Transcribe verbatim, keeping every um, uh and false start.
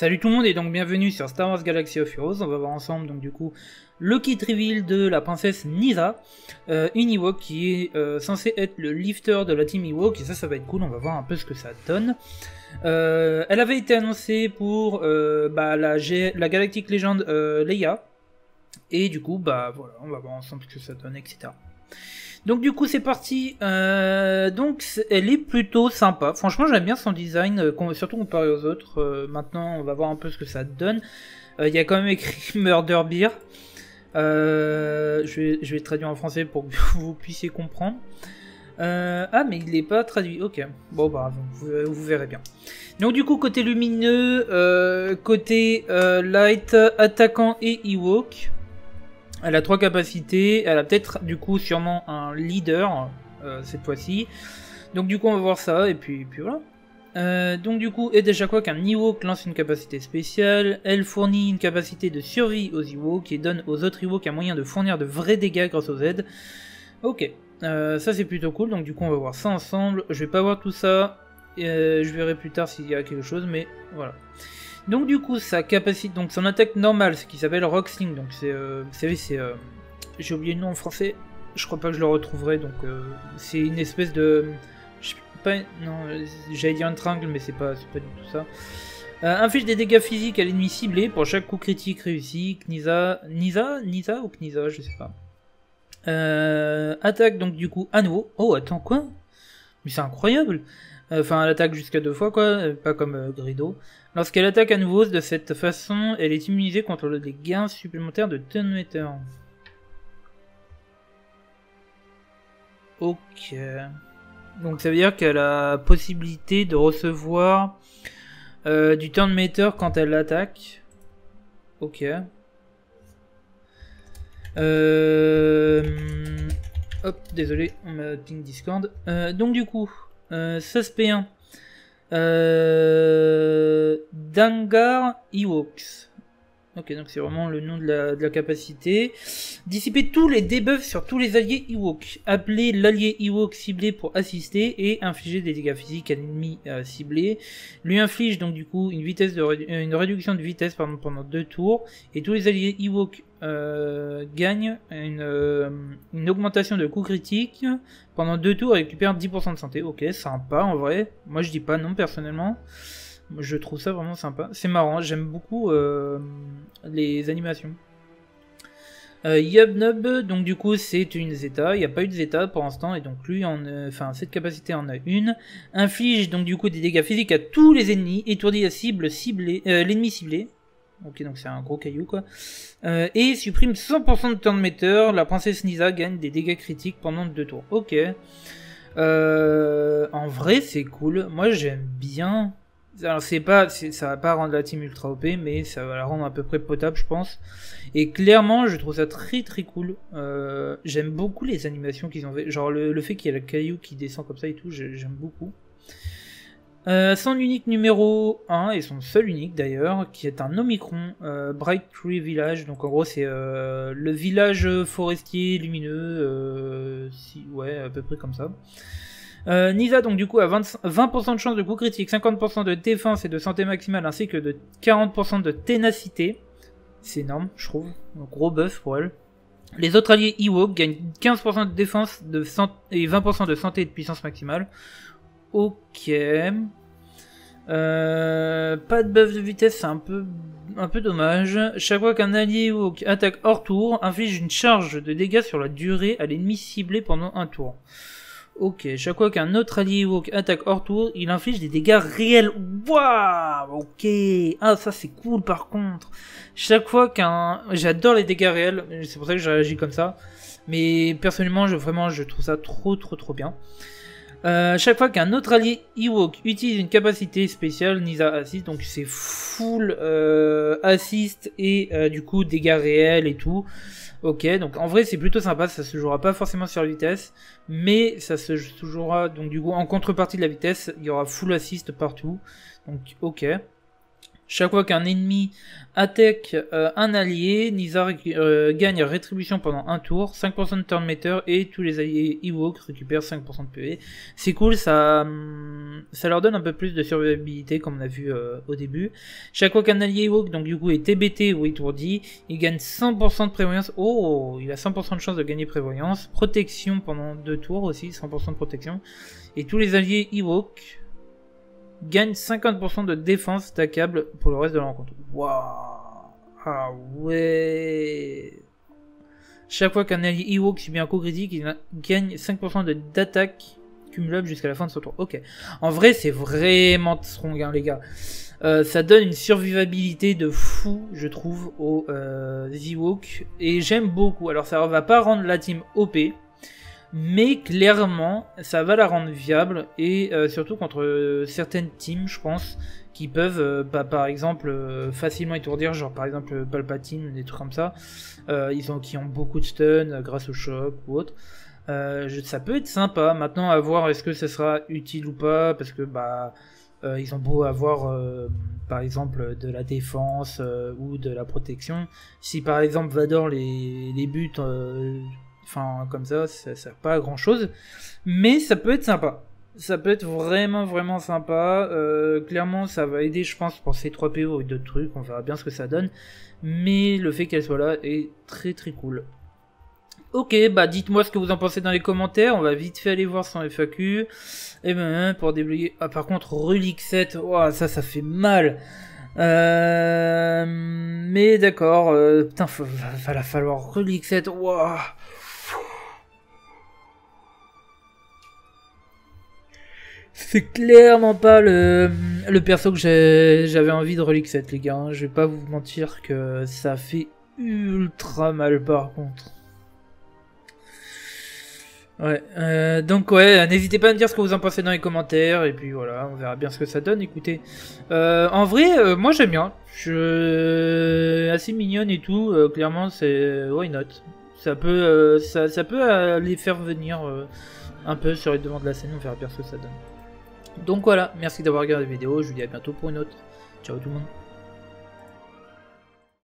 Salut tout le monde et donc bienvenue sur Star Wars Galaxy of Heroes. On va voir ensemble donc du coup le kit reveal de la princesse Kneesaa, euh, une Ewok qui est euh, censée être le lifter de la team Ewok, et ça ça va être cool, on va voir un peu ce que ça donne. Euh, elle avait été annoncée pour euh, bah, la, la Galactic Legend euh, Leia, et du coup bah voilà, on va voir ensemble ce que ça donne, et cetera. Donc du coup c'est parti, euh, donc elle est plutôt sympa, franchement j'aime bien son design, euh, surtout comparé aux autres. Euh, maintenant on va voir un peu ce que ça donne. Il euh, y a quand même écrit Murder Beer, euh, je, vais, je vais traduire en français pour que vous puissiez comprendre. Euh, ah mais il n'est pas traduit, ok, bon bah vous, vous verrez bien. Donc du coup côté lumineux, euh, côté euh, light, attaquant et Ewok. Elle a trois capacités, elle a peut-être du coup sûrement un leader euh, cette fois-ci. Donc du coup on va voir ça et puis, puis voilà. Euh, donc du coup, aide à chaque fois qu'un Ewok lance une capacité spéciale, elle fournit une capacité de survie aux Ewoks et donne aux autres Ewoks un moyen de fournir de vrais dégâts grâce aux aides. Ok, euh, ça c'est plutôt cool, donc du coup on va voir ça ensemble. Je vais pas voir tout ça, euh, je verrai plus tard s'il y a quelque chose, mais voilà. Donc du coup sa capacité, donc son attaque normale, ce qui s'appelle Rocksling, donc c'est, euh, vous savez c'est, euh, j'ai oublié le nom en français, je crois pas que je le retrouverai, donc euh, c'est une espèce de, je sais pas, non, j'allais dire un triangle mais c'est pas, pas du tout ça. Euh, inflige des dégâts physiques à l'ennemi ciblé pour chaque coup critique réussi, Kneesaa, Kneesaa, Kneesaa ou Kneesaa, je sais pas. Euh, attaque donc du coup à nouveau, oh attends quoi, mais c'est incroyable. Enfin, elle attaque jusqu'à deux fois, quoi, pas comme euh, Grido. Lorsqu'elle attaque à nouveau de cette façon, elle est immunisée contre les gains supplémentaires de Turnmeter. Ok. Donc ça veut dire qu'elle a possibilité de recevoir euh, du Turnmeter quand elle attaque. Ok. Euh... Hop, désolé, on m'a ping Discord. Euh, donc du coup... Euh, S P un. Euh, Dangar Ewoks. Ok, donc c'est vraiment le nom de la, de la capacité. Dissiper tous les debuffs sur tous les alliés Ewok. Appeler l'allié Ewok ciblé pour assister et infliger des dégâts physiques à l'ennemi euh, ciblé. Lui inflige donc du coup une, vitesse de rédu une réduction de vitesse pardon, pendant deux tours. Et tous les alliés Ewok euh, gagnent une, euh, une augmentation de coût critique pendant deux tours et récupèrent dix pour cent de santé. Ok, sympa en vrai. Moi je dis pas non personnellement. Je trouve ça vraiment sympa. C'est marrant, j'aime beaucoup euh, les animations. Euh, Yubnub, donc du coup c'est une Zeta. Il n'y a pas eu de Zeta pour l'instant et donc lui, enfin euh, cette capacité en a une. Inflige donc du coup des dégâts physiques à tous les ennemis, étourdit la cible ciblée, euh, l'ennemi ciblé. Ok, donc c'est un gros caillou quoi. Euh, et supprime cent pour cent de Turnmeter. La princesse Kneesaa gagne des dégâts critiques pendant deux tours. Ok. Euh, en vrai c'est cool. Moi j'aime bien. Alors c'est pas, ça va pas rendre la team ultra O P, mais ça va la rendre à peu près potable je pense. Et clairement je trouve ça très très cool. Euh, j'aime beaucoup les animations qu'ils ont fait. Genre le, le fait qu'il y a le caillou qui descend comme ça et tout, j'aime beaucoup. Euh, son unique numéro un et son seul unique d'ailleurs, qui est un Omicron, euh, Bright Tree Village. Donc en gros c'est euh, le village forestier lumineux, euh, si, ouais à peu près comme ça. Euh, Kneesaa donc du coup a vingt pour cent de chance de coup critique, cinquante pour cent de défense et de santé maximale ainsi que de quarante pour cent de ténacité. C'est énorme je trouve, un gros buff pour elle. Les autres alliés Ewok gagnent quinze pour cent de défense de et vingt pour cent de santé et de puissance maximale. Ok. Euh, pas de buff de vitesse, c'est un peu, un peu dommage. Chaque fois qu'un allié Ewok attaque hors tour, inflige une charge de dégâts sur la durée à l'ennemi ciblé pendant un tour. Ok, chaque fois qu'un autre allié Ewok attaque hors tour, il inflige des dégâts réels. Waouh, ok. Ah, ça c'est cool par contre. Chaque fois qu'un... J'adore les dégâts réels, c'est pour ça que je réagis comme ça. Mais personnellement, je, vraiment, je trouve ça trop trop trop bien. Euh, chaque fois qu'un autre allié Ewok utilise une capacité spéciale, Kneesaa assist, donc c'est full euh, assist et euh, du coup dégâts réels et tout. Ok, donc en vrai c'est plutôt sympa, ça se jouera pas forcément sur la vitesse, mais ça se jouera donc du coup en contrepartie de la vitesse, il y aura full assist partout, donc ok. Chaque fois qu'un ennemi attaque euh, un allié, Kneesaa euh, gagne rétribution pendant un tour, cinq pour cent de Turnmeter et tous les alliés Ewok récupèrent cinq pour cent de P V. C'est cool, ça, ça leur donne un peu plus de survivabilité comme on a vu euh, au début. Chaque fois qu'un allié Ewok, donc du coup, est T B T ou étourdi, il gagne cent pour cent de prévoyance. Oh, il a cent pour cent de chance de gagner prévoyance. Protection pendant deux tours aussi, cent pour cent de protection. Et tous les alliés Ewok gagne cinquante pour cent de défense stackable pour le reste de la rencontre. Waouh! Ah ouais! Chaque fois qu'un allié Ewok subit un coup critique, il gagne cinq pour cent d'attaque cumulable jusqu'à la fin de son tour. Ok. En vrai, c'est vraiment strong, hein, les gars. Euh, ça donne une survivabilité de fou, je trouve, aux euh, Ewoks. Et j'aime beaucoup. Alors, ça va pas rendre la team O P. Mais clairement, ça va la rendre viable, et euh, surtout contre euh, certaines teams, je pense, qui peuvent, euh, bah, par exemple, euh, facilement étourdir, genre par exemple Palpatine, des trucs comme ça, euh, ils ont, qui ont beaucoup de stun euh, grâce au choc ou autre. Euh, je, ça peut être sympa, maintenant à voir est-ce que ça sera utile ou pas, parce que bah euh, ils ont beau avoir, euh, par exemple, de la défense euh, ou de la protection. Si par exemple Vador les, les buts... Euh, Enfin, comme ça, ça sert pas à grand chose. Mais ça peut être sympa. Ça peut être vraiment, vraiment sympa. Euh, clairement, ça va aider, je pense, pour ces trois P O et d'autres trucs. On verra bien ce que ça donne. Mais le fait qu'elle soit là est très, très cool. Ok, bah dites-moi ce que vous en pensez dans les commentaires. On va vite fait aller voir son F A Q. Et ben, pour débloquer... Ah, par contre, Relique sept. Ouah, ça, ça fait mal. Euh... Mais d'accord. Euh... Putain, faut... va la falloir Relique sept. Ouah. C'est clairement pas le, le perso que j'avais envie de Relique sept, les gars. Hein. Je vais pas vous mentir que ça fait ultra mal par contre. Ouais, euh, donc ouais, n'hésitez pas à me dire ce que vous en pensez dans les commentaires. Et puis voilà, on verra bien ce que ça donne. Écoutez, euh, en vrai, euh, moi j'aime bien. Je... Assez mignonne et tout. Euh, clairement, c'est... Why not? Ça peut, euh, ça, ça peut euh, les faire venir euh, un peu sur les devants de la scène. On verra bien ce que ça donne. Donc voilà, merci d'avoir regardé la vidéo, je vous dis à bientôt pour une autre. Ciao tout le monde.